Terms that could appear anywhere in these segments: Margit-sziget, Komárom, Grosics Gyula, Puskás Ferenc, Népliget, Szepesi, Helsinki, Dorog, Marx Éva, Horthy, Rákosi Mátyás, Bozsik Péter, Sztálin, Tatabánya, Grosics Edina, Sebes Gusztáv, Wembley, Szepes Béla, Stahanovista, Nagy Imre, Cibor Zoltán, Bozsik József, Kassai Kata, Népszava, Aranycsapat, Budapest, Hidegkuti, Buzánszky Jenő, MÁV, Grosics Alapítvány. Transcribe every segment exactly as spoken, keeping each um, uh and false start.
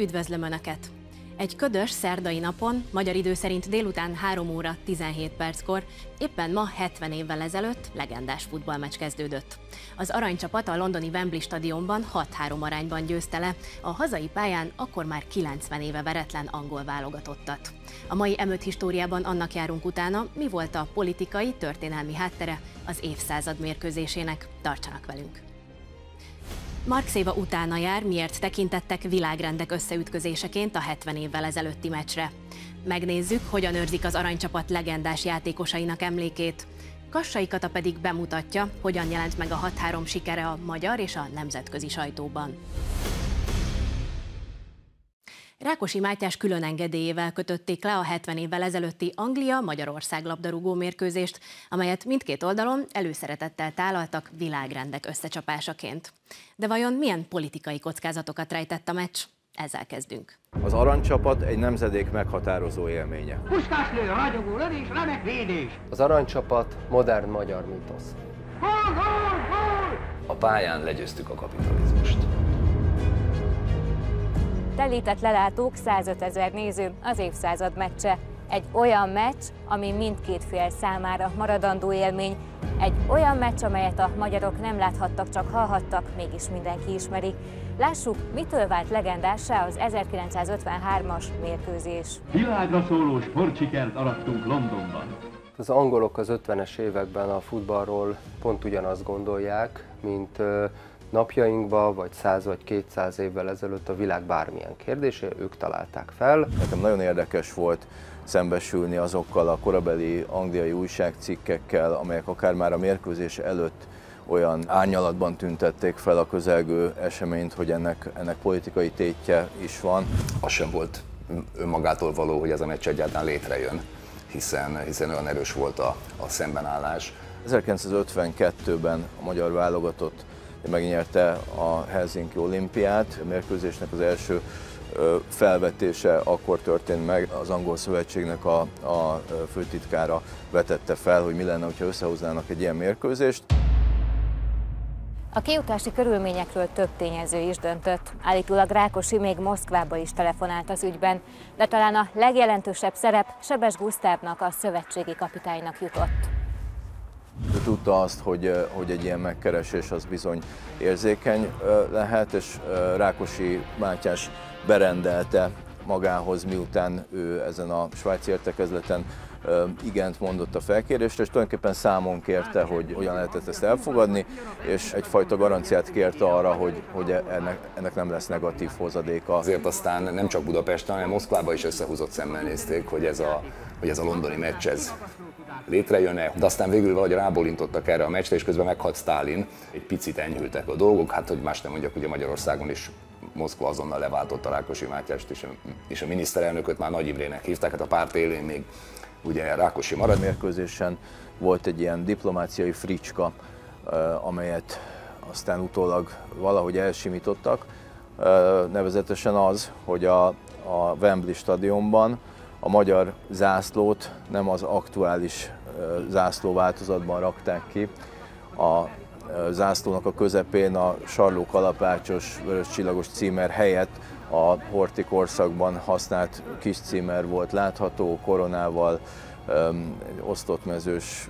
Üdvözlöm Önöket! Egy ködös szerdai napon, magyar idő szerint délután három óra tizenhét perckor, éppen ma hetven évvel ezelőtt legendás futballmeccs kezdődött. Az aranycsapat a londoni Wembley stadionban hat három arányban győzte le, a hazai pályán akkor már kilencven éve veretlen angol válogatottat. A mai em öt históriában annak járunk utána, mi volt a politikai, történelmi háttere az évszázad mérkőzésének. Tartsanak velünk! Marx Éva utána jár, miért tekintettek világrendek összeütközéseként a hetven évvel ezelőtti meccsre. Megnézzük, hogyan őrzik az aranycsapat legendás játékosainak emlékét. Kassai Kata pedig bemutatja, hogyan jelent meg a hat három sikere a magyar és a nemzetközi sajtóban. Rákosi Mátyás külön engedélyével kötötték le a hetven évvel ezelőtti Anglia-Magyarország labdarúgó mérkőzést, amelyet mindkét oldalon előszeretettel tálaltak világrendek összecsapásaként. De vajon milyen politikai kockázatokat rejtett a meccs? Ezzel kezdünk. Az aranycsapat egy nemzedék meghatározó élménye. Puskás lő, ragyogó lövés, remek védés! Az aranycsapat modern magyar mítosz. Gól, gól, gól! A pályán legyőztük a kapitalizmust. Telített lelátók, százötezer néző, az évszázad meccse. Egy olyan meccs, ami mindkét fél számára maradandó élmény. Egy olyan meccs, amelyet a magyarok nem láthattak, csak hallhattak, mégis mindenki ismeri. Lássuk, mitől vált legendássá az ezerkilencszázötvenhármas mérkőzés. Világra szóló sportsikert arattunk Londonban. Az angolok az ötvenes években a futballról pont ugyanazt gondolják, mint napjainkban, vagy száz vagy kétszáz évvel ezelőtt a világ bármilyen kérdésére ők találták fel. Nekem nagyon érdekes volt szembesülni azokkal a korabeli angliai újságcikkekkel, amelyek akár már a mérkőzés előtt olyan árnyalatban tüntették fel a közelgő eseményt, hogy ennek, ennek politikai tétje is van. Az sem volt önmagától való, hogy ez a meccs egyáltalán létrejön, hiszen, hiszen olyan erős volt a, a szembenállás. ezerkilencszázötvenkettőben a magyar válogatott megnyerte a Helsinki olimpiát. A mérkőzésnek az első felvetése akkor történt meg. Az Angol Szövetségnek a, a főtitkára vetette fel, hogy mi lenne, hogyha összehoznának egy ilyen mérkőzést. A kijutási körülményekről több tényező is döntött. Állítólag Rákosi még Moszkvába is telefonált az ügyben, de talán a legjelentősebb szerep Sebes Gusztávnak, a szövetségi kapitánynak jutott. Ő tudta azt, hogy, hogy egy ilyen megkeresés az bizony érzékeny lehet, és Rákosi Mátyás berendelte magához, miután ő ezen a svájci értekezleten igent mondott a felkérésre, és tulajdonképpen számon kérte, hogy hogyan lehetett ezt elfogadni, és egyfajta garanciát kérte arra, hogy, hogy ennek, ennek nem lesz negatív hozadéka. Azért aztán nem csak Budapesten, hanem Moszkvában is összehúzott szemmel nézték, hogy ez a, hogy ez a londoni meccs ez létrejön-e, de aztán végül valahogy rábólintottak erre a meccsre, és közben meghalt Sztálin. Egy picit enyhültek a dolgok, hát hogy más nem mondjak, ugye Magyarországon is Moszkva azonnal leváltotta Rákosi Mátyást, és a, és a miniszterelnököt már Nagy Imrének hívták, hát a párt élén még ugye Rákosi maradt. A mérkőzésen volt egy ilyen diplomáciai fricska, amelyet aztán utólag valahogy elsimítottak, nevezetesen az, hogy a, a Wembley stadionban a magyar zászlót nem az aktuális zászlóváltozatban rakták ki. A zászlónak a közepén a sarlókalapácsos vörös csillagos címer helyett a horthy korszakban használt kis címer volt látható, koronával, osztottmezős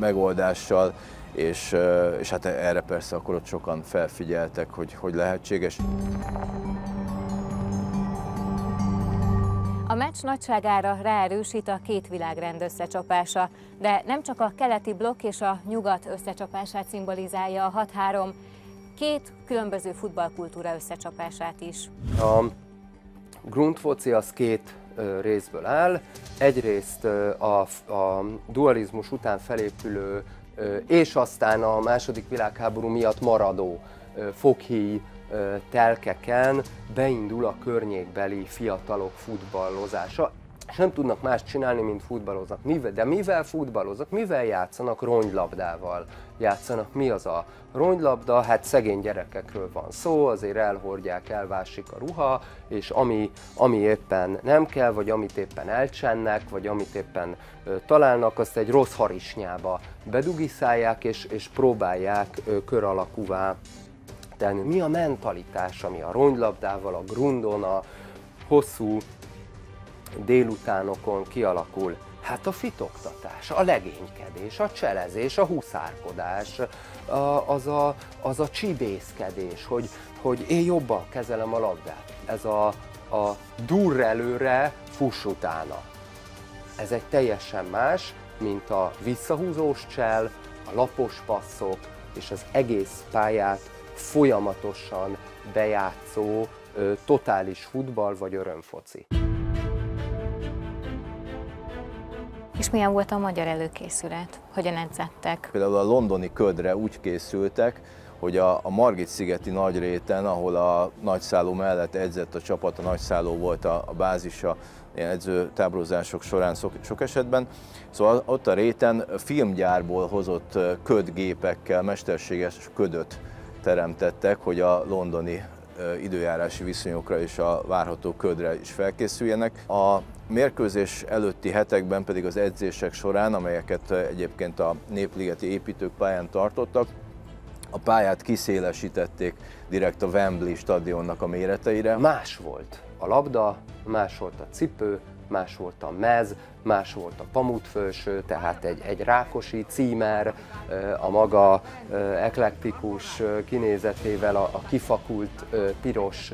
megoldással, és, és hát erre persze akkor ott sokan felfigyeltek, hogy hogy lehetséges. A meccs nagyságára ráerősít a két világrend összecsapása, de nem csak a keleti blokk és a nyugat összecsapását szimbolizálja a hat három, két különböző futballkultúra összecsapását is. A grundfoci az két részből áll, egyrészt a, a dualizmus után felépülő és aztán a második világháború miatt maradó fokhíj telkeken beindul a környékbeli fiatalok futballozása. Nem tudnak más csinálni, mint futballoznak. De mivel futballoznak, mivel játszanak? Rongylabdával játszanak. Mi az a rongylabda? Hát szegény gyerekekről van szó, azért elhordják, elvásik a ruha, és ami, ami éppen nem kell, vagy amit éppen elcsennek, vagy amit éppen ö, találnak, azt egy rossz harisnyába bedugiszálják, és, és próbálják ö, kör alakúvá tenni. Mi a mentalitás, ami a rongylabdával, a grundon, a hosszú délutánokon kialakul? Hát a fitoktatás, a legénykedés, a cselezés, a huszárkodás, a, az, a, az a csibészkedés, hogy, hogy én jobban kezelem a labdát. Ez a, a durr előre, fuss utána. Ez egy teljesen más, mint a visszahúzós csel, a lapos passzok és az egész pályát folyamatosan bejátszó totális futball vagy örömfoci. És milyen volt a magyar előkészület? Hogyan edzettek? Például a londoni ködre úgy készültek, hogy a, a Margit-szigeti Nagyréten, ahol a nagyszálló mellett edzett a csapat, a nagyszálló volt a, a bázisa ilyen edzőtáborozások során sok, sok esetben. Szóval ott a réten filmgyárból hozott ködgépekkel mesterséges ködöt teremtettek, hogy a londoni időjárási viszonyokra és a várható ködre is felkészüljenek. A mérkőzés előtti hetekben pedig az edzések során, amelyeket egyébként a Népligeti építőpályán tartottak, a pályát kiszélesítették direkt a Wembley stadionnak a méreteire. Más volt a labda, más volt a cipő, más volt a mez, más volt a pamutfőső, tehát egy, egy Rákosi címer a maga eklektikus kinézetével a, a kifakult piros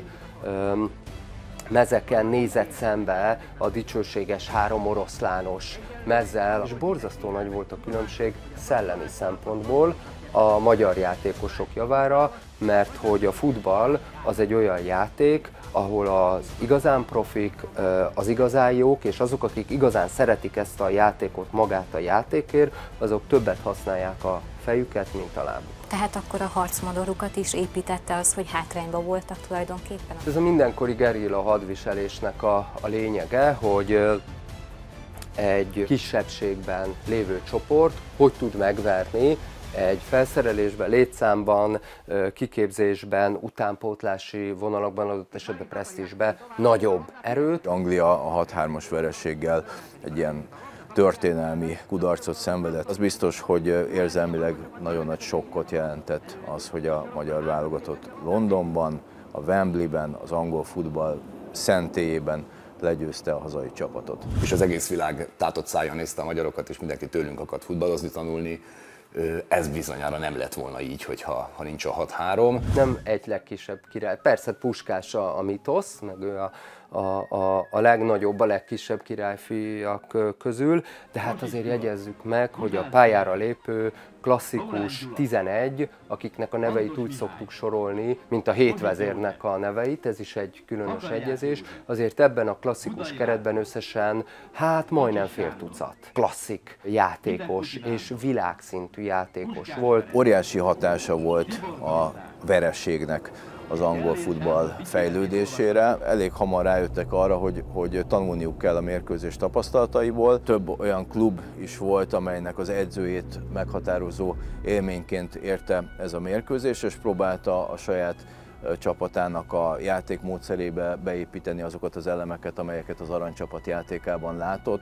mezeken nézett szembe a dicsőséges három oroszlános mezzel. És borzasztó nagy volt a különbség szellemi szempontból a magyar játékosok javára, mert hogy a futball az egy olyan játék, ahol az igazán profik, az igazán jók, és azok, akik igazán szeretik ezt a játékot, magát a játékért, azok többet használják a fejüket, mint a lábukat. Tehát akkor a harcmodorukat is építette az, hogy hátrányban voltak tulajdonképpen? Ez a mindenkori gerilla hadviselésnek a, a lényege, hogy egy kisebbségben lévő csoport hogy tud megverni egy felszerelésben, létszámban, kiképzésben, utánpótlási vonalakban, adott esetben presztízsben nagyobb erőt. Anglia a hat-hármas vereséggel egy ilyen történelmi kudarcot szenvedett. Az biztos, hogy érzelmileg nagyon nagy sokkot jelentett az, hogy a magyar válogatott Londonban, a Wembleyben, az angol futball szentélyében legyőzte a hazai csapatot. És az egész világ tátott szájjal nézte a magyarokat, és mindenki tőlünk akart futballozni, tanulni. Ez bizonyára nem lett volna így, hogyha, ha nincs a hat-három. Nem egy legkisebb király. Persze Puskás a, a mitosz, meg ő a, a, a, a legnagyobb, a legkisebb királyfiak közül, de hát azért jegyezzük meg, hogy a pályára lépő klasszikus tizenegy, akiknek a neveit úgy szoktuk sorolni, mint a hét vezérnek a neveit, ez is egy különös egyezés, azért ebben a klasszikus keretben összesen, hát majdnem fél tucat klasszik játékos és világszintű játékos volt. Óriási hatása volt a vereségnek az angol futball fejlődésére. Elég hamar rájöttek arra, hogy, hogy tanulniuk kell a mérkőzés tapasztalataiból. Több olyan klub is volt, amelynek az edzőjét meghatározó élményként érte ez a mérkőzés, és próbálta a saját csapatának a játékmódszerébe beépíteni azokat az elemeket, amelyeket az Aranycsapat játékában látott,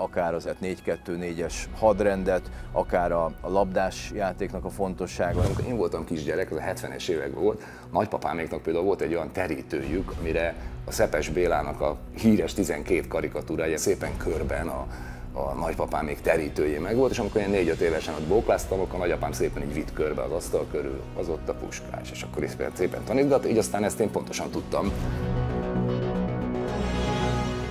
akár az négy kettő négyes hadrendet, akár a labdás játéknak a fontossága. Amikor én voltam kisgyerek, az a hetvenes években volt, nagypapáméknak például volt egy olyan terítőjük, amire a Szepes Bélának a híres tizenkét karikatúrája szépen körben a a nagypapám még terítőjé meg volt, és amikor én négy-öt évesen ott bókláztam, akkor a nagyapám szépen így vitt körbe az asztal körül, az ott a Puskás, és akkor is szépen tanítgat, így aztán ezt én pontosan tudtam.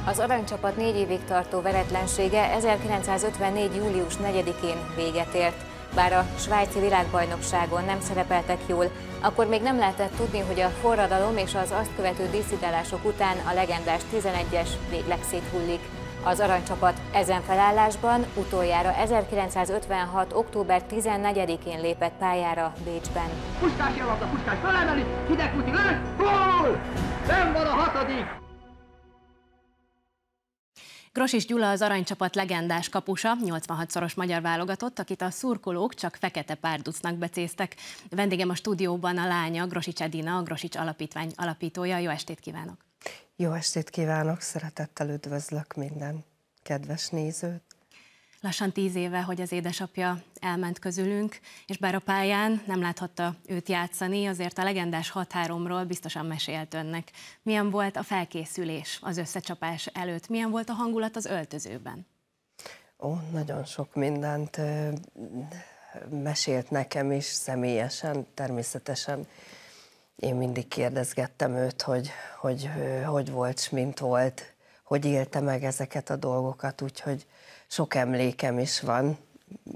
Az Aranycsapat négy évig tartó veretlensége ezerkilencszázötvennégy. július negyedikén véget ért. Bár a svájci világbajnokságon nem szerepeltek jól, akkor még nem lehetett tudni, hogy a forradalom és az azt követő diszidálások után a legendás tizenegyes végleg széthullik. Az Aranycsapat ezen felállásban utoljára ezerkilencszázötvenhat. október tizennegyedikén lépett pályára Bécsben. Puskás javaslat, a Puskás felemeli, Hidegkuti lőtt, gól! Nem van a hatodik! Grosics Gyula az Aranycsapat legendás kapusa, nyolcvanhatszoros magyar válogatott, akit a szurkolók csak fekete párducnak becéztek. Vendégem a stúdióban a lánya, Grosics Edina, a Grosics Alapítvány alapítója. Jó estét kívánok! Jó estét kívánok, szeretettel üdvözlök minden kedves nézőt. lassan tíz éve, hogy az édesapja elment közülünk, és bár a pályán nem láthatta őt játszani, azért a legendás hat-háromról biztosan mesélt önnek. Milyen volt a felkészülés az összecsapás előtt? Milyen volt a hangulat az öltözőben? Ó, nagyon sok mindent mesélt nekem is személyesen, természetesen. Én mindig kérdezgettem őt, hogy hogy, hogy volt, s mint volt, hogy élte meg ezeket a dolgokat, úgyhogy sok emlékem is van,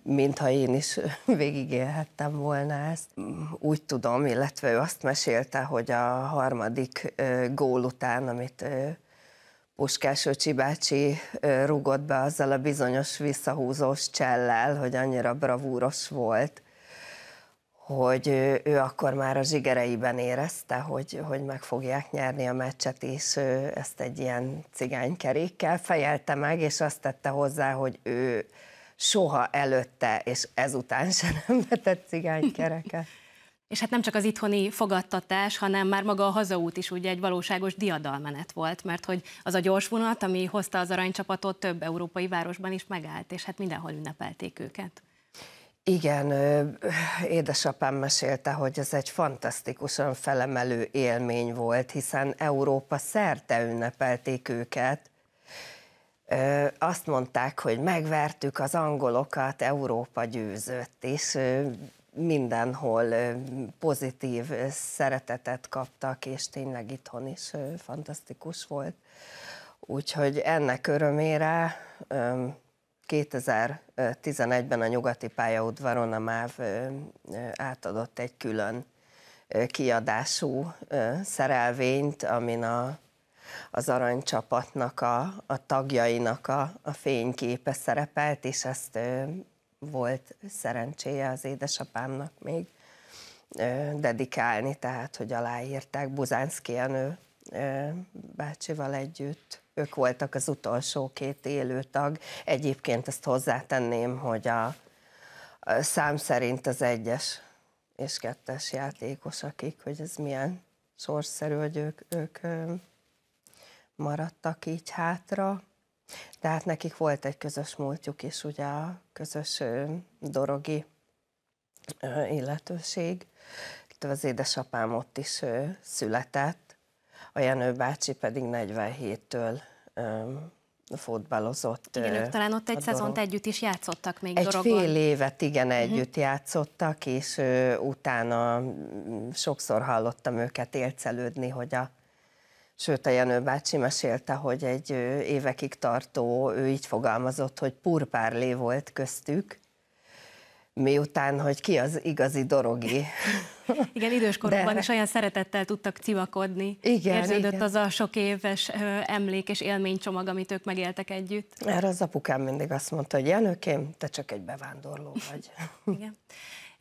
mintha én is végigélhettem volna ezt. Úgy tudom, illetve ő azt mesélte, hogy a harmadik gól után, amit Puskás öcsi bácsi rúgott be azzal a bizonyos visszahúzós csellel, hogy annyira bravúros volt, hogy ő akkor már a zsigereiben érezte, hogy, hogy meg fogják nyerni a meccset, és ő ezt egy ilyen cigánykerékkel fejelte meg, és azt tette hozzá, hogy ő soha előtte és ezután se nem vetett cigánykereket. És hát nem csak az itthoni fogadtatás, hanem már maga a hazaút is ugye egy valóságos diadalmenet volt, mert hogy az a gyors vonat, ami hozta az aranycsapatot, több európai városban is megállt, és hát mindenhol ünnepelték őket. Igen, édesapám mesélte, hogy ez egy fantasztikusan felemelő élmény volt, hiszen Európa szerte ünnepelték őket. Azt mondták, hogy megvertük az angolokat, Európa győzött, és mindenhol pozitív szeretetet kaptak, és tényleg itthon is fantasztikus volt. Úgyhogy ennek örömére kétezer-tizenegyben a Nyugati pályaudvaron a MÁV átadott egy külön kiadású szerelvényt, amin a, az aranycsapatnak, a, a tagjainak a, a fényképe szerepelt, és ezt volt szerencséje az édesapámnak még dedikálni, tehát hogy aláírták Buzánszky Jenő bácsival együtt. Ők voltak az utolsó két élő tag. Egyébként ezt hozzátenném, hogy a, a szám szerint az egyes és kettes játékos, akik, hogy ez milyen sorszerű, hogy ők, ők maradtak így hátra. Tehát nekik volt egy közös múltjuk is, ugye a közös dorogi illetőség. Az édesapám ott is született. A Jenő bácsi pedig negyvenhéttől um, futballozott. Igen, ők talán ott egy szezont együtt is játszottak még dorogon. Egy fél évet, igen, együtt uh-huh. játszottak, és uh, utána sokszor hallottam őket élcelődni, hogy a, sőt a Jenő bácsi mesélte, hogy egy uh, évekig tartó, ő így fogalmazott, hogy purpárlé volt köztük, miután, hogy ki az igazi dorogi. Igen, időskorukban is olyan szeretettel tudtak civakodni. Igen, érződött igen. Az a sok éves emlék és élménycsomag, amit ők megéltek együtt. Erre az apukám mindig azt mondta, hogy Jenőkém, te csak egy bevándorló vagy. Igen.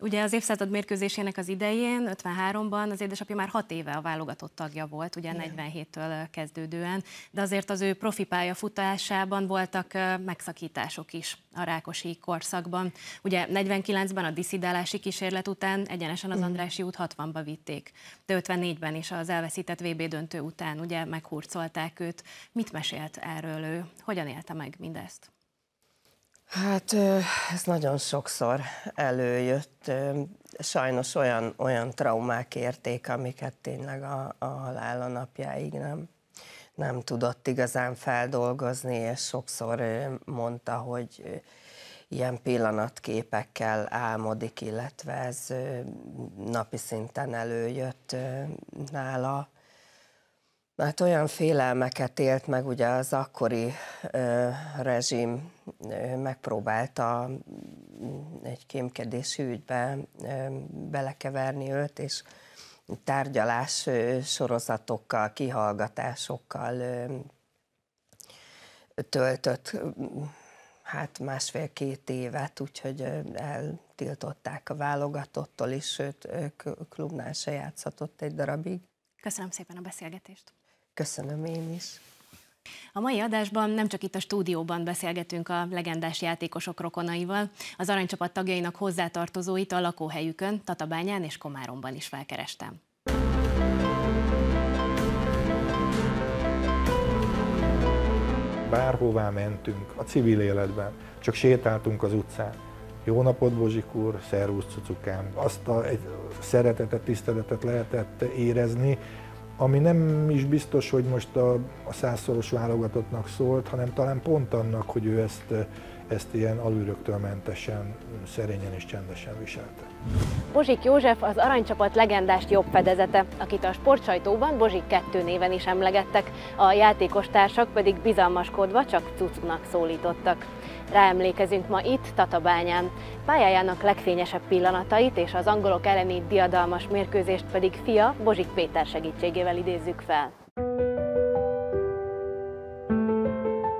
Ugye az évszázad mérkőzésének az idején, ötvenháromban az édesapja már hat éve a válogatott tagja volt, ugye negyvenhéttől kezdődően, de azért az ő profi pályafutásában voltak megszakítások is a Rákosi korszakban. Ugye negyvenkilencben a diszidálási kísérlet után egyenesen az Andrássy út hatvanba vitték, de ötvennégyben is az elveszített vé bé döntő után ugye meghurcolták őt. Mit mesélt erről ő? Hogyan élte meg mindezt? Hát ez nagyon sokszor előjött. Sajnos olyan, olyan traumák érték, amiket tényleg a, a halála napjáig nem, nem tudott igazán feldolgozni, és sokszor mondta, hogy ilyen pillanatképekkel álmodik, illetve ez napi szinten előjött nála. Hát olyan félelmeket élt meg, ugye az akkori ö, rezsim ö, megpróbálta egy kémkedési ügybe ö, belekeverni őt, és tárgyalás ö, sorozatokkal, kihallgatásokkal ö, töltött hát másfél-két évet, úgyhogy eltiltották a válogatottól is, sőt klubnál se játszhatott egy darabig. Köszönöm szépen a beszélgetést! Köszönöm én is. A mai adásban nem csak itt a stúdióban beszélgetünk a legendás játékosok rokonaival, az aranycsapat tagjainak hozzátartozóit a lakóhelyükön, Tatabányán és Komáromban is felkerestem. bárhová mentünk, a civil életben, csak sétáltunk az utcán. Jó napot, Bozsik úr, szervusz, cucukám. Azt a egy szeretetet, tiszteletet lehetett érezni, ami nem is biztos, hogy most a, a százszoros válogatottnak szólt, hanem talán pont annak, hogy ő ezt, ezt ilyen alülröktől mentesen, szerényen és csendesen viselte. Bozsik József az Aranycsapat legendás jobb fedezete, akit a sportsajtóban Bozsik kettő néven is emlegettek, a játékostársak pedig bizalmaskodva csak cucnak szólítottak. Ráemlékezünk ma itt, Tatabányán. Pályájának legfényesebb pillanatait és az angolok elleni diadalmas mérkőzést pedig fia, Bozsik Péter segítségével idézzük fel.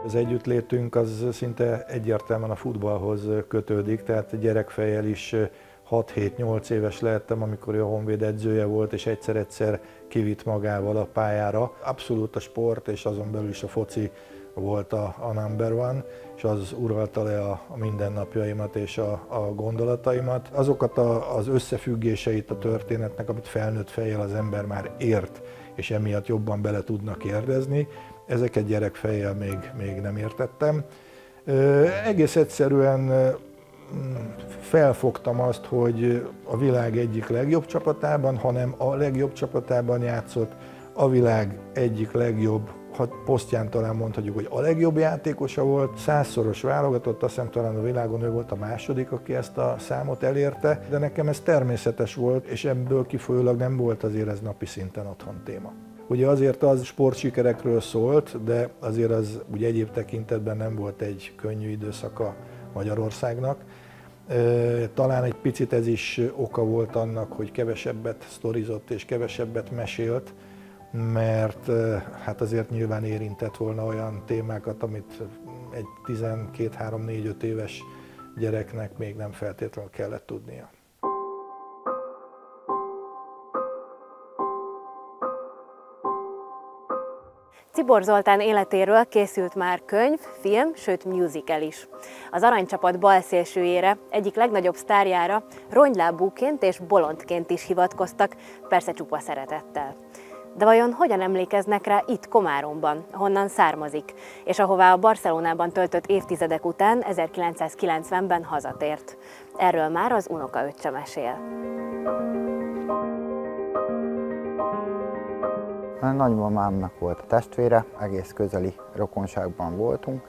Az együttlétünk az szinte egyértelműen a futballhoz kötődik, tehát gyerekfejjel is hat-hét-nyolc éves lehettem, amikor ő a Honvéd edzője volt, és egyszer-egyszer kivitt magával a pályára. Abszolút a sport, és azon belül is a foci volt a, a number one, és az uralta le a, a mindennapjaimat és a, a gondolataimat. Azokat a, az összefüggéseit a történetnek, amit felnőtt fejjel az ember már ért, és emiatt jobban bele tudnak kérdezni, ezeket gyerek fejjel még, még nem értettem. Ö, egész egyszerűen felfogtam azt, hogy a világ egyik legjobb csapatában, hanem a legjobb csapatában játszott, a világ egyik legjobb, ha posztján talán mondhatjuk, hogy a legjobb játékosa volt, százszoros válogatott, azt hiszem talán a világon ő volt a második, aki ezt a számot elérte, de nekem ez természetes volt, és ebből kifolyólag nem volt azért ez napi szinten otthon téma. Ugye azért az sportsikerekről szólt, de azért az ugye egyéb tekintetben nem volt egy könnyű időszaka Magyarországnak. Talán egy picit ez is oka volt annak, hogy kevesebbet sztorizott és kevesebbet mesélt, mert hát azért nyilván érintett volna olyan témákat, amit egy tizenkét-három-négy-öt éves gyereknek még nem feltétlenül kellett tudnia. Cibor Zoltán életéről készült már könyv, film, sőt musical is. Az Aranycsapat balszélsőjére, egyik legnagyobb sztárjára rongylábúként és bolondként is hivatkoztak, persze csupa szeretettel. De vajon hogyan emlékeznek rá itt Komáromban, honnan származik, és ahová a Barcelonában töltött évtizedek után ezerkilencszázkilencvenben hazatért? Erről már az unokaöccse mesél. A nagymamámnak volt a testvére, egész közeli rokonságban voltunk.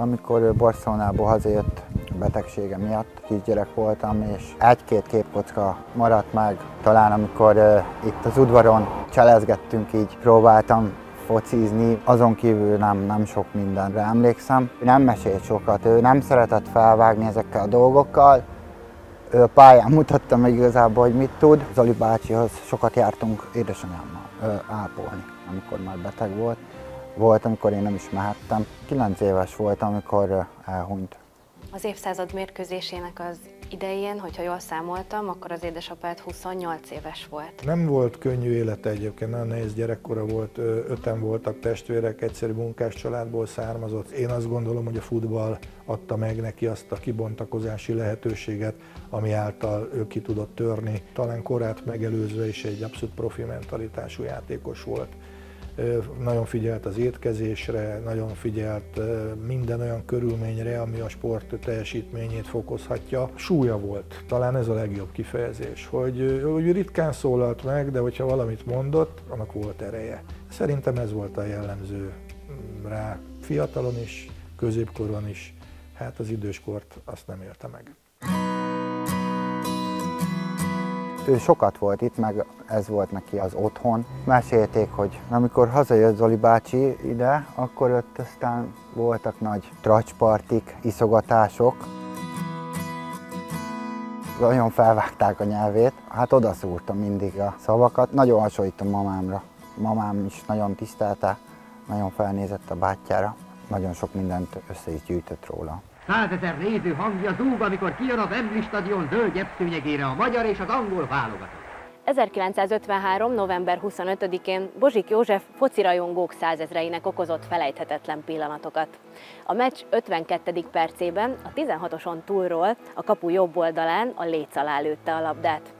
Amikor Barcelonából hazajött a betegsége miatt, kisgyerek voltam, és egy-két képkocka maradt meg. Talán amikor itt az udvaron cselezgettünk, így próbáltam focizni, azon kívül nem, nem sok mindenre emlékszem. Ő nem mesélt sokat, ő nem szeretett felvágni ezekkel a dolgokkal. Ő a pályán mutatta meg igazából, hogy mit tud. Zoli bácsihoz sokat jártunk édesanyámmal ápolni, amikor már beteg volt. Volt, amikor én nem is mehettem. Kilenc éves voltam, amikor elhunyt. Az évszázad mérkőzésének az idején, hogyha jól számoltam, akkor az édesapád huszonnyolc éves volt. Nem volt könnyű élete egyébként, nagyon nehéz gyerekkora volt, öten voltak testvérek, egyszerű munkás családból származott. Én azt gondolom, hogy a futball adta meg neki azt a kibontakozási lehetőséget, ami által ő ki tudott törni. Talán korát megelőzve is egy abszolút profi mentalitású játékos volt. Nagyon figyelt az étkezésre, nagyon figyelt minden olyan körülményre, ami a sport teljesítményét fokozhatja. Súlya volt, talán ez a legjobb kifejezés, hogy, hogy ritkán szólalt meg, de hogyha valamit mondott, annak volt ereje. Szerintem ez volt a jellemző rá fiatalon is, középkorban is, hát az időskort azt nem élte meg. Ő sokat volt itt, meg ez volt neki az otthon. Mesélték, hogy amikor hazajött Zoli bácsi ide, akkor ott aztán voltak nagy tracspartik, iszogatások. Nagyon felvágták a nyelvét, hát odaszúrtam mindig a szavakat. Nagyon hasonlítom mamámra. Mamám is nagyon tisztelte, nagyon felnézett a bátyjára. Nagyon sok mindent össze is gyűjtött róla. százezer néző hangja zúg, amikor kijön az Wembley stadion zöld gyepszőnyegére a magyar és az angol válogatott. ezerkilencszázötvenhárom. november huszonötödikén Bozsik József focirajongók százezreinek okozott felejthetetlen pillanatokat. A meccs ötvenkettedik percében a tizenhatoson túlról a kapu jobb oldalán a léc alá lőtte a labdát.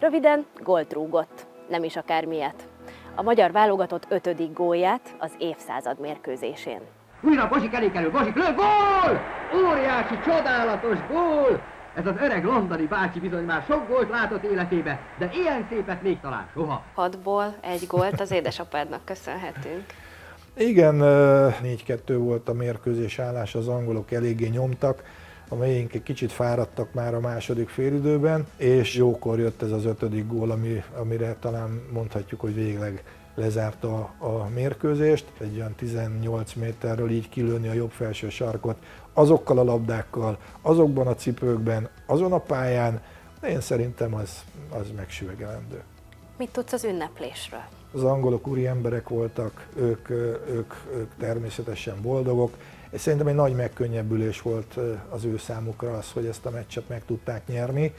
Röviden gólt rúgott, nem is akármilyet. A magyar válogatott ötödik gólját az évszázad mérkőzésén. Újra Bozsik elé kerül, Bozsik lő, gól! Óriási, csodálatos gól! Ez az öreg londoni bácsi bizony már sok gólt látott életébe, de ilyen szépet még talán soha. Hatból egy gólt az édesapádnak köszönhetünk. Igen, négy kettő volt a mérkőzés állás, az angolok eléggé nyomtak, a miénk egy kicsit fáradtak már a második félidőben, és jókor jött ez az ötödik gól, ami, amire talán mondhatjuk, hogy végleg lezárta a, a mérkőzést. Egy olyan tizennyolc méterről így kilőni a jobb felső sarkot, azokkal a labdákkal, azokban a cipőkben, azon a pályán, én szerintem az, az megsüvegelendő. Mit tudsz az ünneplésről? Az angolok úri emberek voltak, ők, ők, ők természetesen boldogok. És szerintem egy nagy megkönnyebbülés volt az ő számukra az, hogy ezt a meccset meg tudták nyerni,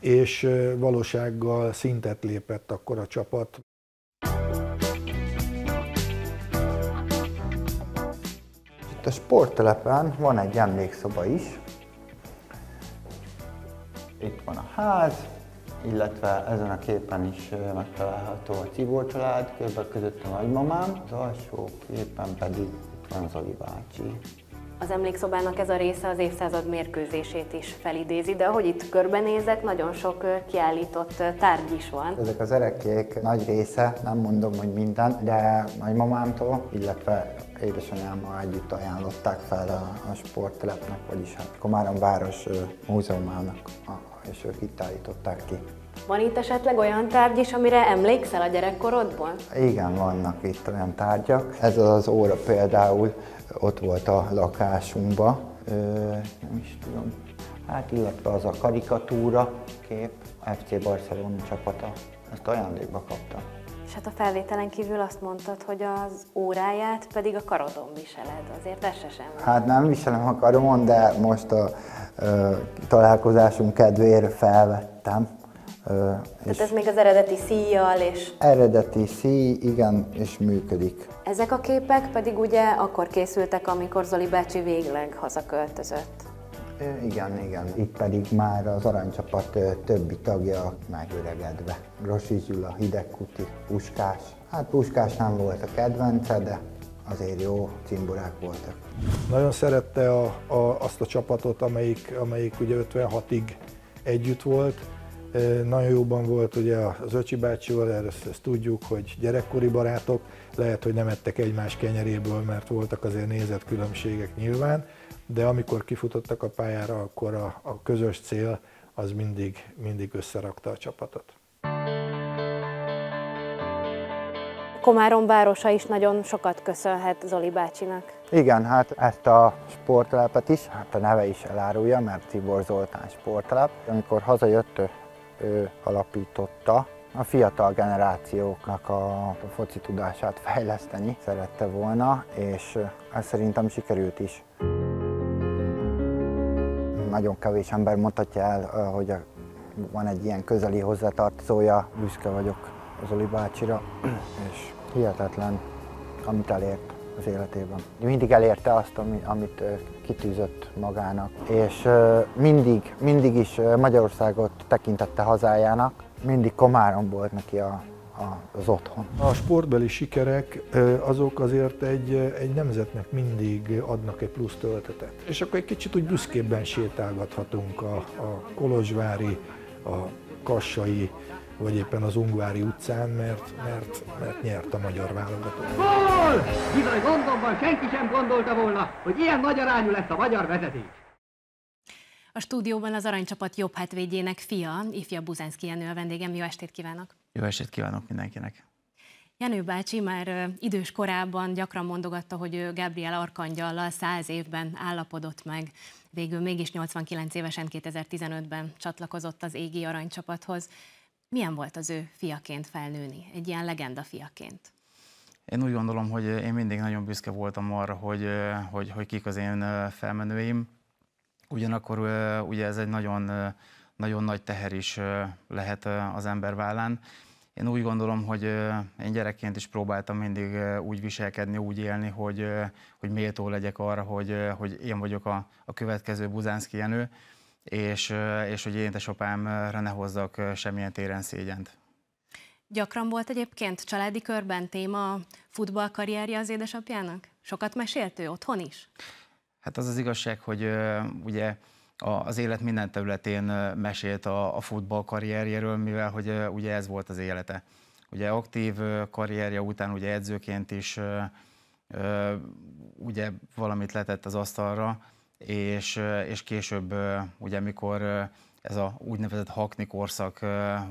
és valósággal szintet lépett akkor a csapat. Itt a sporttelepen van egy emlékszoba is. Itt van a ház, illetve ezen a képen is megtalálható a Cibor család, többek között a nagymamám, az alsó képen pedig van Zoli bácsi. Az emlékszobának ez a része az évszázad mérkőzését is felidézi, de ahogy itt körbenézek, nagyon sok kiállított tárgy is van. Ezek az erekék nagy része, nem mondom, hogy minden, de nagymamámtól, illetve édesanyámmal együtt ajánlották fel a, a sporttelepnek, vagyis hát Komárom város múzeumának, és ők itt állították ki. Van itt esetleg olyan tárgy is, amire emlékszel a gyerekkorodból? Igen, vannak itt olyan tárgyak. Ez az óra például ott volt a lakásunkban. Ö, nem is tudom. Hát illetve az a karikatúra kép, a ef cé Barcelona csapata. Ezt ajándékba kaptam. És hát a felvételen kívül azt mondtad, hogy az óráját pedig a karodon viseled, azért ez se sem. Hát nem viselem a karomon, de most a ö, találkozásunk kedvéért felvettem. Tehát ez még az eredeti szíjjal és... Eredeti szíj, igen, és működik. Ezek a képek pedig ugye akkor készültek, amikor Zoli bácsi végleg hazaköltözött. Igen, igen. Itt pedig már az Aranycsapat többi tagja megöregedve. Grosics Gyula, Hidegkuti, Puskás. Hát Puskás nem volt a kedvence, de azért jó cimborák voltak. Nagyon szerette a, a, azt a csapatot, amelyik, amelyik ugye ötvenhatig együtt volt. Nagyon jóban volt ugye az öcsi bácsival, ezt, ezt tudjuk, hogy gyerekkori barátok, lehet, hogy nem ettek egymás kenyeréből, mert voltak azért nézetkülönbségek nyilván, de amikor kifutottak a pályára, akkor a, a közös cél az mindig, mindig összerakta a csapatot. Komárom városa is nagyon sokat köszönhet Zoli bácsinak. Igen, hát ezt a sporttelepet is, hát a neve is elárulja, mert Cibor Zoltán sporttelep. Amikor hazajött, ő alapította. A fiatal generációknak a foci tudását fejleszteni szerette volna, és ez szerintem sikerült is. Nagyon kevés ember mutatja el, hogy van egy ilyen közeli hozzátartozója. Büszke vagyok Zoli bácsira, és hihetetlen, amit elért az életében. Mindig elérte azt, amit kitűzött magának, és mindig, mindig is Magyarországot tekintette hazájának, mindig Komárom volt neki a, a, az otthon. A sportbeli sikerek azok azért egy, egy nemzetnek mindig adnak egy plusz töltetet. És akkor egy kicsit úgy büszkébben sétálgathatunk a, a kolozsvári, a kassai, vagy éppen az Ungvári utcán, mert, mert, mert nyert a magyar válogatott. Gól! Bizony Londonban senki sem gondolta volna, hogy ilyen nagy arányú lesz a magyar vezetés. A stúdióban az Aranycsapat jobb hátvédjének fia, ifja Buzánszky Jenő a vendégem. Jó estét kívánok! Jó estét kívánok mindenkinek! Jenő bácsi már idős korában gyakran mondogatta, hogy ő Gabriel Arkangyallal száz évben állapodott meg. Végül mégis nyolcvankilenc évesen kétezer-tizenötben csatlakozott az égi Aranycsapathoz. Milyen volt az ő fiaként felnőni, egy ilyen legenda fiaként? Én úgy gondolom, hogy én mindig nagyon büszke voltam arra, hogy, hogy, hogy kik az én felmenőim. Ugyanakkor ugye ez egy nagyon, nagyon nagy teher is lehet az ember vállán. Én úgy gondolom, hogy én gyerekként is próbáltam mindig úgy viselkedni, úgy élni, hogy, hogy méltó legyek arra, hogy, hogy én vagyok a, a következő Buzánszky Jenő, És, és hogy édesapámra ne hozzak semmilyen téren szégyent. Gyakran volt egyébként családi körben téma futballkarrierje az édesapjának? Sokat mesélt ő otthon is? Hát az az igazság, hogy ö, ugye az élet minden területén mesélt a, a futball karrierjéről, mivel hogy ö, ugye ez volt az élete. Ugye aktív karrierje után ugye edzőként is ö, ö, ugye valamit letett az asztalra, és, és később ö, ugye mikor ö, ez a úgynevezett hakni korszak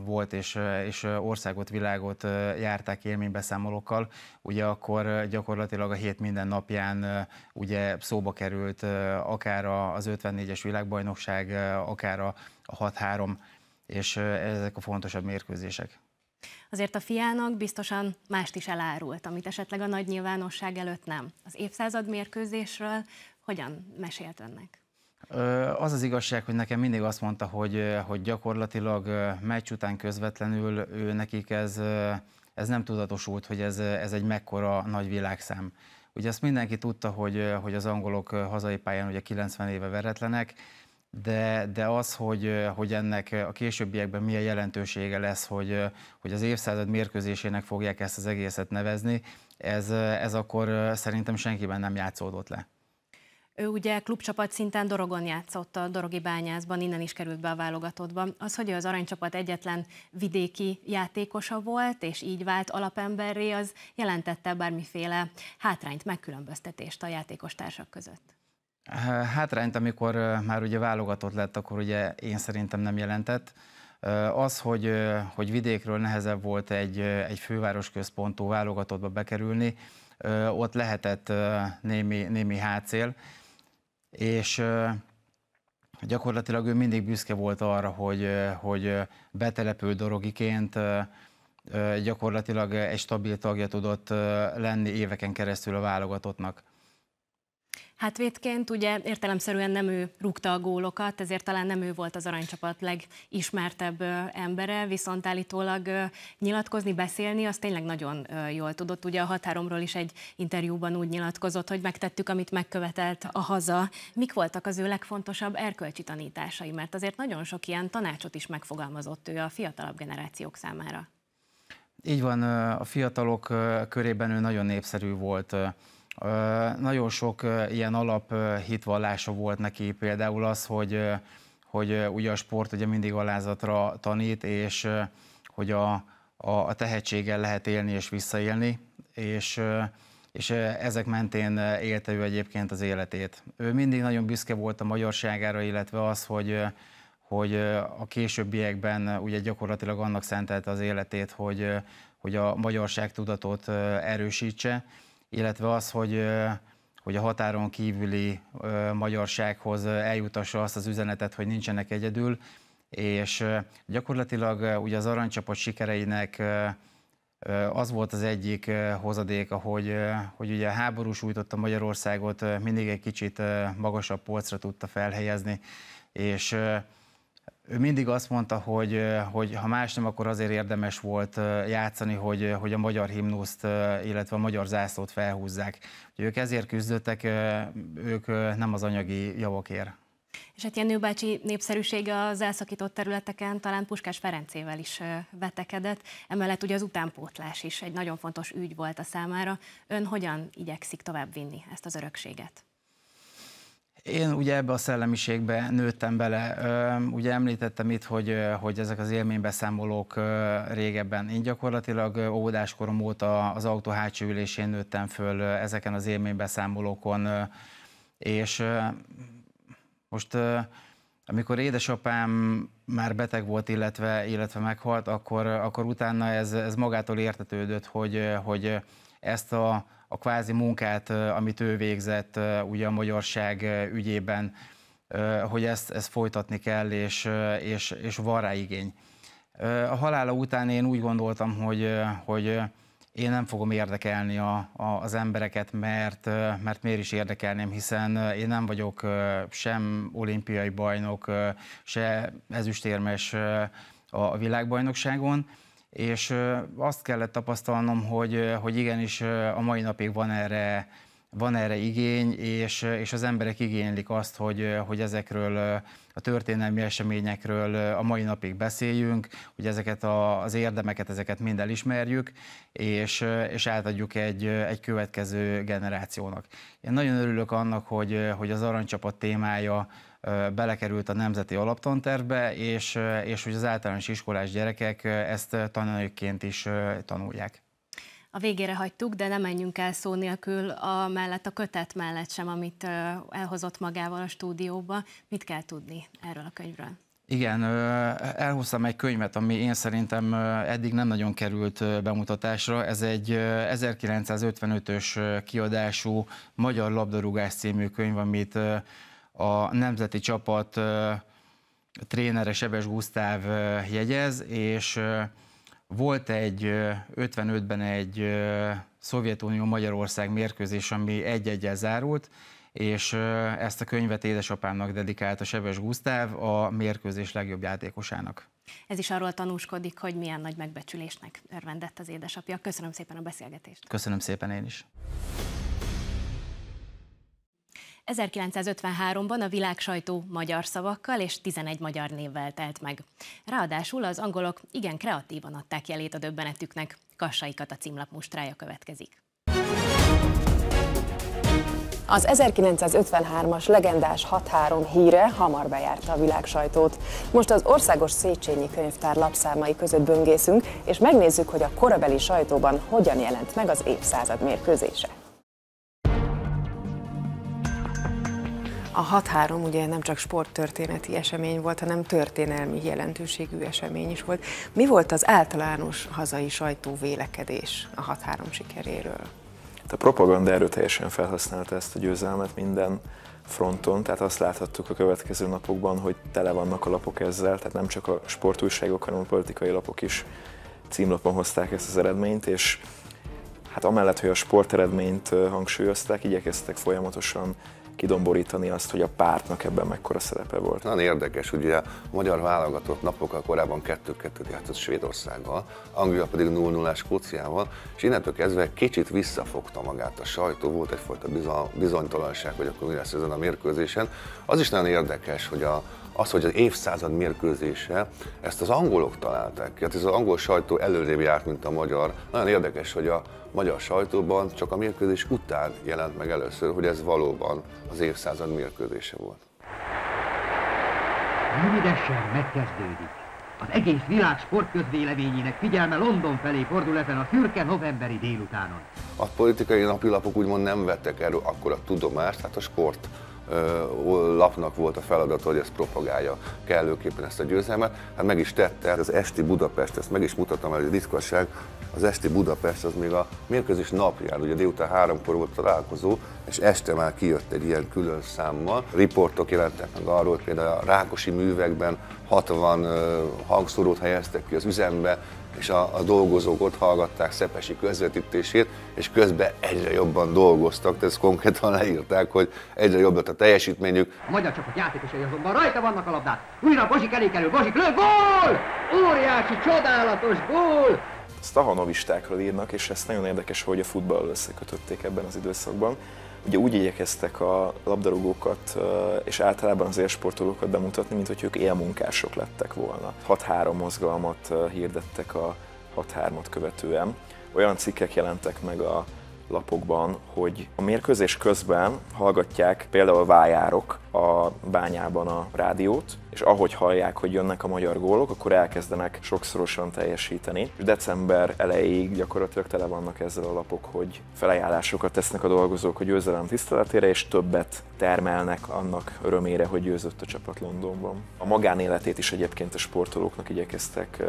volt, és, és országot, világot járták élménybeszámolókkal, ugye akkor gyakorlatilag a hét minden napján ugye szóba került akár az ötvennégyes világbajnokság, akár a hat három, és ezek a fontosabb mérkőzések. Azért a fiának biztosan mást is elárult, amit esetleg a nagy nyilvánosság előtt nem. Az évszázad mérkőzésről hogyan mesélt önnek? Az az igazság, hogy nekem mindig azt mondta, hogy, hogy gyakorlatilag meccs után közvetlenül ő nekik ez, ez nem tudatosult, hogy ez, ez egy mekkora nagy világszám. Ugye azt mindenki tudta, hogy, hogy az angolok hazai pályán ugye kilencven éve veretlenek, de, de az, hogy, hogy ennek a későbbiekben milyen jelentősége lesz, hogy, hogy az évszázad mérkőzésének fogják ezt az egészet nevezni, ez, ez akkor szerintem senkiben nem játszódott le. Ő ugye klubcsapat szinten Dorogon játszott, a dorogi bányászban, innen is került be a válogatottba. Az, hogy az Aranycsapat egyetlen vidéki játékosa volt, és így vált alapemberré, az jelentette bármiféle hátrányt, megkülönböztetést a játékostársak között? Hátrányt, amikor már ugye válogatott lett, akkor ugye én szerintem nem jelentett. Az, hogy, hogy vidékről nehezebb volt egy, egy fővárosközpontú válogatottba bekerülni, ott lehetett némi, némi hátszél, és gyakorlatilag ő mindig büszke volt arra, hogy, hogy betelepült dorogiként gyakorlatilag egy stabil tagja tudott lenni éveken keresztül a válogatottnak. Hátvédként ugye értelemszerűen nem ő rúgta a gólokat, ezért talán nem ő volt az Aranycsapat legismertebb embere, viszont állítólag nyilatkozni, beszélni, azt tényleg nagyon jól tudott. Ugye a hat háromról is egy interjúban úgy nyilatkozott, hogy megtettük, amit megkövetelt a haza. Mik voltak az ő legfontosabb erkölcsi tanításai? Mert azért nagyon sok ilyen tanácsot is megfogalmazott ő a fiatalabb generációk számára. Így van, a fiatalok körében ő nagyon népszerű volt. Nagyon sok ilyen alaphitvallása volt neki, például az, hogy, hogy ugye a sport ugye mindig alázatra tanít, és hogy a, a, a tehetséggel lehet élni és visszaélni, és, és ezek mentén élte ő egyébként az életét. Ő mindig nagyon büszke volt a magyarságára, illetve az, hogy, hogy a későbbiekben ugye gyakorlatilag annak szentelte az életét, hogy, hogy a magyarság tudatot erősítse, illetve az, hogy, hogy a határon kívüli magyarsághoz eljutassa azt az üzenetet, hogy nincsenek egyedül, és gyakorlatilag ugye az Aranycsapat sikereinek az volt az egyik hozadéka, hogy, hogy ugye a háború sújtotta Magyarországot, mindig egy kicsit magasabb polcra tudta felhelyezni, és ő mindig azt mondta, hogy, hogy ha más nem, akkor azért érdemes volt játszani, hogy, hogy a magyar himnuszt, illetve a magyar zászlót felhúzzák. Ők ezért küzdöttek, ők nem az anyagi javakért. És hát Jenő bácsi népszerűsége az elszakított területeken talán Puskás Ferencével is vetekedett, emellett ugye az utánpótlás is egy nagyon fontos ügy volt a számára. Ön hogyan igyekszik továbbvinni ezt az örökséget? Én ugye ebbe a szellemiségbe nőttem bele. Ugye említettem itt, hogy, hogy ezek az élménybeszámolók régebben. Én gyakorlatilag óvodáskorom óta az autó hátsó ülésén nőttem föl ezeken az élménybeszámolókon. És most, amikor édesapám már beteg volt, illetve, illetve meghalt, akkor, akkor utána ez, ez magától értetődött, hogy, hogy ezt a a kvázi munkát, amit ő végzett ugye a magyarság ügyében, hogy ezt, ezt folytatni kell, és, és, és van rá igény. A halála után én úgy gondoltam, hogy, hogy én nem fogom érdekelni a, a, az embereket, mert, mert miért is érdekelném, hiszen én nem vagyok sem olimpiai bajnok, se ezüstérmes a világbajnokságon, és azt kellett tapasztalnom, hogy, hogy igenis a mai napig van erre, van erre igény, és, és az emberek igénylik azt, hogy, hogy ezekről a történelmi eseményekről a mai napig beszéljünk, hogy ezeket a, az érdemeket, ezeket mind elismerjük, és, és átadjuk egy, egy következő generációnak. Én nagyon örülök annak, hogy, hogy az Aranycsapat témája belekerült a Nemzeti Alaptantervbe, és, és hogy az általános iskolás gyerekek ezt tananyagként is tanulják. A végére hagytuk, de nem menjünk el szó nélkül a mellett, a kötet mellett sem, amit elhozott magával a stúdióba. Mit kell tudni erről a könyvről? Igen, elhoztam egy könyvet, ami én szerintem eddig nem nagyon került bemutatásra. Ez egy ezerkilencszázötvenötös kiadású Magyar labdarúgás című könyv, amit a nemzeti csapat trénere Sebes Gusztáv jegyez, és volt egy ötvenötben egy Szovjetunió-Magyarország mérkőzés, ami egy-egyel zárult, és ezt a könyvet édesapámnak dedikálta Sebes Gusztáv, a mérkőzés legjobb játékosának. Ez is arról tanúskodik, hogy milyen nagy megbecsülésnek örvendett az édesapja. Köszönöm szépen a beszélgetést. Köszönöm szépen én is. ezerkilencszázötvenháromban a világsajtó magyar szavakkal és tizenegy magyar névvel telt meg. Ráadásul az angolok igen kreatívan adták jelét a döbbenetüknek. Kassai Kata címlap mustrája következik. Az ezerkilencszázötvenhármas legendás hat három híre hamar bejárta a világsajtót. Most az Országos Széchenyi Könyvtár lapszámai között böngészünk, és megnézzük, hogy a korabeli sajtóban hogyan jelent meg az évszázad mérkőzése. A hat három ugye nem csak sporttörténeti esemény volt, hanem történelmi jelentőségű esemény is volt. Mi volt az általános hazai sajtó vélekedés a hat három sikeréről? A propaganda erőteljesen felhasználta ezt a győzelmet minden fronton, tehát azt láthattuk a következő napokban, hogy tele vannak a lapok ezzel, tehát nem csak a sportújságok, hanem a politikai lapok is címlapon hozták ezt az eredményt, és hát amellett, hogy a sporteredményt hangsúlyozták, igyekeztek folyamatosan kidomborítani azt, hogy a pártnak ebben mekkora szerepe volt. Nagyon érdekes, ugye a magyar válogatott napokkal korábban kettő kettőt játszott Svédországgal, Anglia pedig nulla nullás Skóciával, és innentől kezdve kicsit visszafogta magát a sajtó, volt egyfajta bizonytalanság, hogy akkor mi lesz ezen a mérkőzésen. Az is nagyon érdekes, hogy a, az, hogy az évszázad mérkőzése, ezt az angolok találták ki, hát ez az angol sajtó előrébb járt, mint a magyar. Nagyon érdekes, hogy a magyar sajtóban csak a mérkőzés után jelent meg először, hogy ez valóban az évszázad mérkőzése volt. Rövidesen megkezdődik. Az egész világ sportközvéleményének figyelme London felé fordul ezen a szürke novemberi délutánon. A politikai napilapok úgymond nem vettek erről akkora tudomást, hát a sport lapnak volt a feladata, hogy ezt propagálja kellőképpen, ezt a győzelmet. Hát meg is tette, az Esti Budapest, ezt meg is mutattam el, hogy a diszkosság, az Esti Budapest az még a mérkőzés napján, ugye délután háromkor volt találkozó, és este már kijött egy ilyen külön számmal. Riportok jelentek meg arról, hogy például a Rákosi művekben hatvan hangszórót helyeztek ki az üzembe, és a, a dolgozók ott hallgatták Szepesi közvetítését, és közben egyre jobban dolgoztak, tehát ezt konkrétan leírták, hogy egyre jobb lett a teljesítményük. A magyar csapat játékosai azonban rajta vannak a labdát, újra Bozsik elé kerül, Bozsik lő, gól! Óriási, csodálatos gól! Stahanovistákról írnak, és ezt nagyon érdekes, hogy a futball összekötötték ebben az időszakban. Ugye úgy igyekeztek a labdarúgókat és általában az élsportolókat bemutatni, mint hogy ők élmunkások lettek volna. hat három mozgalmat hirdettek a hat hármat követően. Olyan cikkek jelentek meg a lapokban, hogy a mérkőzés közben hallgatják például a vájárok a bányában a rádiót, és ahogy hallják, hogy jönnek a magyar gólok, akkor elkezdenek sokszorosan teljesíteni. És december elejéig gyakorlatilag tele vannak ezzel a lapok, hogy felajánlásokat tesznek a dolgozók a győzelem tiszteletére, és többet termelnek annak örömére, hogy győzött a csapat Londonban. A magánéletét is egyébként a sportolóknak igyekeztek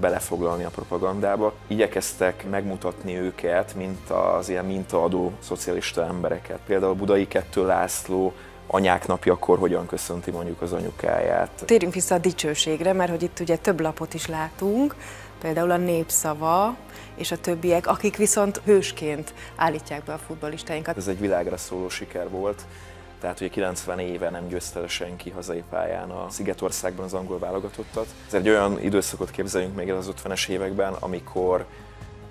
belefoglalni a propagandába. Igyekeztek megmutatni őket, mint az ilyen mintaadó szocialista embereket. Például Budai Kettő László anyák napjakor hogyan köszönti mondjuk az anyukáját. Térjünk vissza a dicsőségre, mert hogy itt ugye több lapot is látunk, például a Népszava és a többiek, akik viszont hősként állítják be a futballistáinkat. Ez egy világra szóló siker volt. Tehát ugye kilencven éve nem győzte senki hazai pályán a Szigetországban az angol válogatottat. Ez egy olyan időszakot képzeljünk még el az ötvenes években, amikor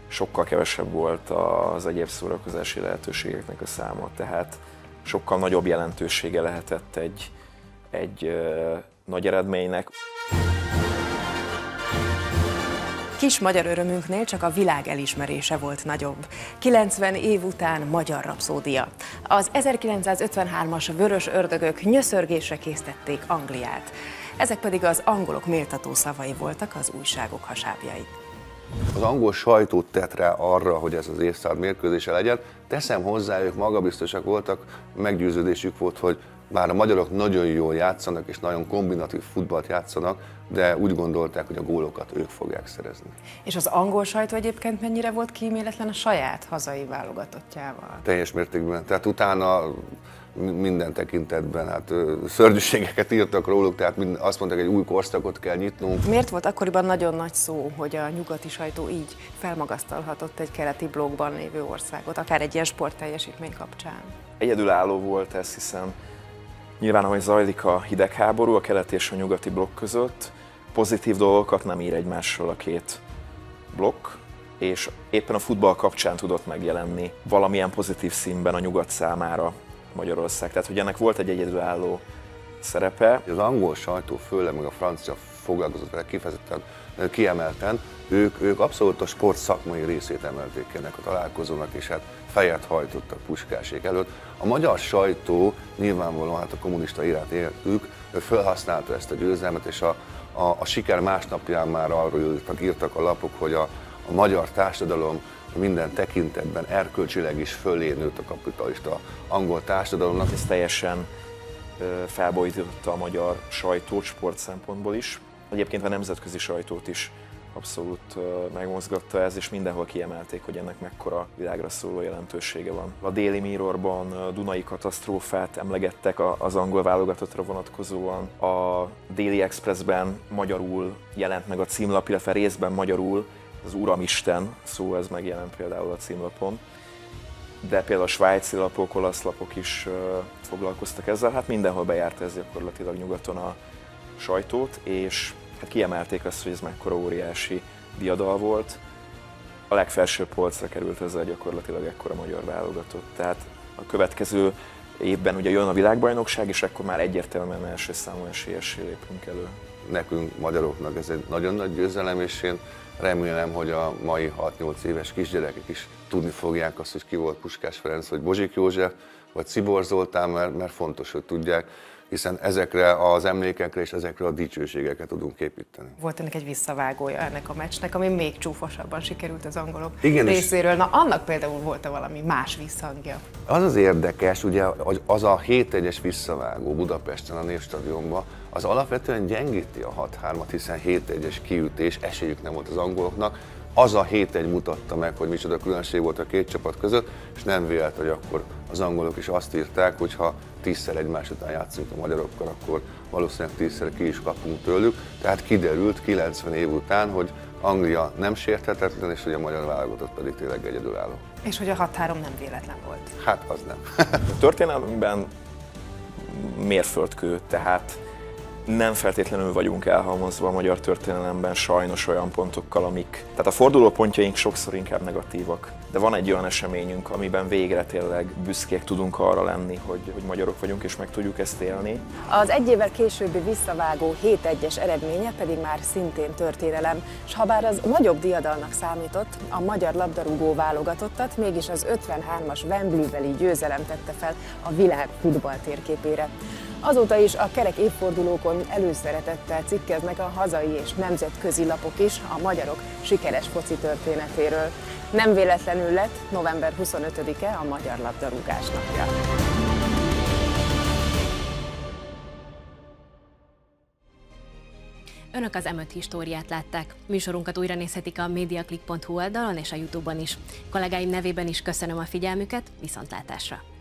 sokkal kevesebb volt az egyéb szórakozási lehetőségeknek a száma, tehát sokkal nagyobb jelentősége lehetett egy, egy ö, nagy eredménynek. Kis magyar örömünknél csak a világ elismerése volt nagyobb. kilencven év után magyar rapszódia. Az ezerkilencszázötvenhármas vörös ördögök nyöszörgésre késztették Angliát. Ezek pedig az angolok méltató szavai voltak az újságok hasábjai. Az angol sajtót tett rá arra, hogy ez az évszázad mérkőzése legyen. Teszem hozzá, ők magabiztosak voltak, meggyőződésük volt, hogy bár a magyarok nagyon jól játszanak és nagyon kombinatív futballt játszanak, de úgy gondolták, hogy a gólokat ők fogják szerezni. És az angol sajtó egyébként mennyire volt kíméletlen a saját hazai válogatottjával? Teljes mértékben. Tehát utána minden tekintetben hát, szörnyűségeket írtak róluk, tehát azt mondták, hogy egy új korszakot kell nyitnunk. Miért volt akkoriban nagyon nagy szó, hogy a nyugati sajtó így felmagasztalhatott egy keleti blogban lévő országot, akár egy ilyen sportteljesítmény kapcsán? Egyedülálló volt ez, hiszen nyilván, ahogy zajlik a hidegháború a keleti és a nyugati blokk között, pozitív dolgokat nem ír egymásról a két blokk, és éppen a futball kapcsán tudott megjelenni valamilyen pozitív színben a nyugat számára Magyarország. Tehát, hogy ennek volt egy egyedülálló szerepe. Az angol sajtó, főleg meg a francia foglalkozott vele kifejezetten, kiemelten, ők, ők abszolút a sport szakmai részét emelték ennek a találkozónak, és hát fejet hajtottak Puskásék előtt. A magyar sajtó nyilvánvalóan hát a kommunista érát éltük, ő felhasználta ezt a győzelmet, és a, a, a siker másnapján már arról írtak, írtak a lapok, hogy a, a magyar társadalom minden tekintetben erkölcsileg is fölénőtt a kapitalista angol társadalomnak. Ez teljesen felbolytította a magyar sajtót sport szempontból is. Egyébként a nemzetközi sajtót is abszolút megmozgatta ez, és mindenhol kiemelték, hogy ennek mekkora világra szóló jelentősége van. A Daily Mirrorban Dunai katasztrófát emlegettek az angol válogatottra vonatkozóan. A Daily Expressben magyarul jelent meg a címlap, illetve részben magyarul az Uramisten szó, ez megjelent például a címlapon. De például a svájci lapok, olasz lapok is foglalkoztak ezzel. Hát mindenhol bejárta ez gyakorlatilag nyugaton a sajtót, és hát kiemelték azt, hogy ez mekkora óriási diadal volt. A legfelsőbb polcra került ezzel gyakorlatilag ekkora magyar válogatott. Tehát a következő évben ugye jön a világbajnokság, és akkor már egyértelműen első számú esélyessé lépünk elő. Nekünk, magyaroknak ez egy nagyon nagy győzelem, és én remélem, hogy a mai hat-nyolc éves kisgyerekek is tudni fogják azt, hogy ki volt Puskás Ferenc, vagy Bozsik József, vagy Cibor Zoltán, mert, mert fontos, hogy tudják, hiszen ezekre az emlékekre és ezekre a dicsőségekre tudunk építeni. Volt ennek egy visszavágója ennek a meccsnek, ami még csúfosabban sikerült az angolok igen, részéről. Na, annak például volt-e valami más visszhangja? Az az érdekes, ugye, hogy az a hét egyes visszavágó Budapesten a Névstadionban, az alapvetően gyengíti a hat-hármat, hiszen hét egyes kiütés, esélyük nem volt az angoloknak. Az a hét egy mutatta meg, hogy micsoda különbség volt a két csapat között, és nem vélt, hogy akkor az angolok is azt írták, hogy ha tízszer egymás után játszunk a magyarokkal, akkor valószínűleg tízszer ki is kapunk tőlük. Tehát kiderült kilencven év után, hogy Anglia nem sérthetetlen, és hogy a magyar válogatott pedig tényleg egyedülálló. És hogy a hat-három nem véletlen volt. Hát az nem. A történelmünkben mérföldkő, tehát nem feltétlenül vagyunk elhalmozva a magyar történelemben sajnos olyan pontokkal, amik... Tehát a fordulópontjaink sokszor inkább negatívak, de van egy olyan eseményünk, amiben végre tényleg büszkék tudunk arra lenni, hogy, hogy magyarok vagyunk, és meg tudjuk ezt élni. Az egy évvel későbbi visszavágó hét egyes eredménye pedig már szintén történelem, s habár az nagyobb diadalnak számított, a magyar labdarúgó válogatottat mégis az ötvenhármas Wembley-beli győzelem tette fel a világ futball térképére. Azóta is a kerek évfordulókon előszeretettel cikkeznek a hazai és nemzetközi lapok is a magyarok sikeres foci történetéről. Nem véletlenül lett november huszonötödike a magyar labdarúgás napja. Önök az em öt Históriát látták. Műsorunkat újra nézhetik a mediaclick pont hu oldalon és a YouTube-on is. Kollégáim nevében is köszönöm a figyelmüket, viszontlátásra!